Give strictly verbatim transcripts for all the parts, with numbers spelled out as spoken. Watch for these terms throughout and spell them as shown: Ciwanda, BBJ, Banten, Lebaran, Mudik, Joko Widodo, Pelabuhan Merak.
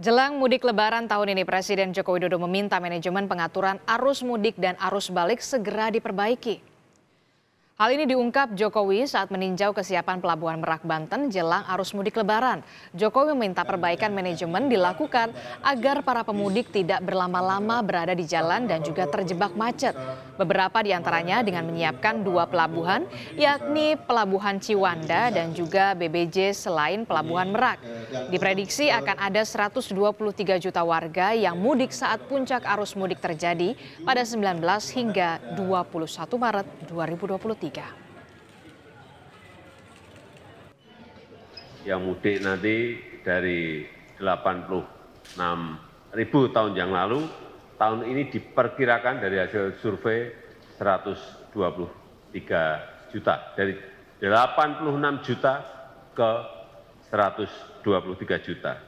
Jelang mudik Lebaran tahun ini, Presiden Joko Widodo meminta manajemen pengaturan arus mudik dan arus balik segera diperbaiki. Hal ini diungkap Jokowi saat meninjau kesiapan Pelabuhan Merak, Banten jelang arus mudik Lebaran. Jokowi meminta perbaikan manajemen dilakukan agar para pemudik tidak berlama-lama berada di jalan dan juga terjebak macet. Beberapa diantaranya dengan menyiapkan dua pelabuhan, yakni Pelabuhan Ciwanda dan juga B B J selain Pelabuhan Merak. Diprediksi akan ada seratus dua puluh tiga juta warga yang mudik saat puncak arus mudik terjadi pada sembilan belas hingga dua puluh satu Maret dua ribu dua puluh tiga. Yang mudik nanti dari delapan puluh enam ribu tahun yang lalu, tahun ini diperkirakan dari hasil survei seratus dua puluh tiga juta. Dari delapan puluh enam juta ke seratus dua puluh tiga juta.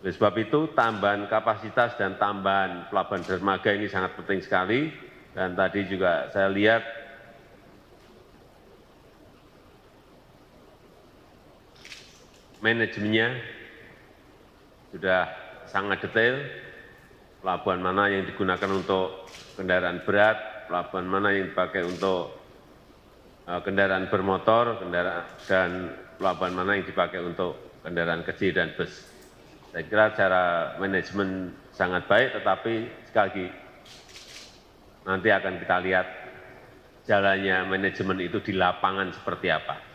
Oleh sebab itu, tambahan kapasitas dan tambahan pelabuhan dermaga ini sangat penting sekali. Dan tadi juga saya lihat manajemennya sudah sangat detail. Pelabuhan mana yang digunakan untuk kendaraan berat, pelabuhan mana yang dipakai untuk kendaraan bermotor, kendaraan dan pelabuhan mana yang dipakai untuk kendaraan kecil dan bus. Saya kira cara manajemen sangat baik, tetapi sekali lagi nanti akan kita lihat jalannya manajemen itu di lapangan seperti apa.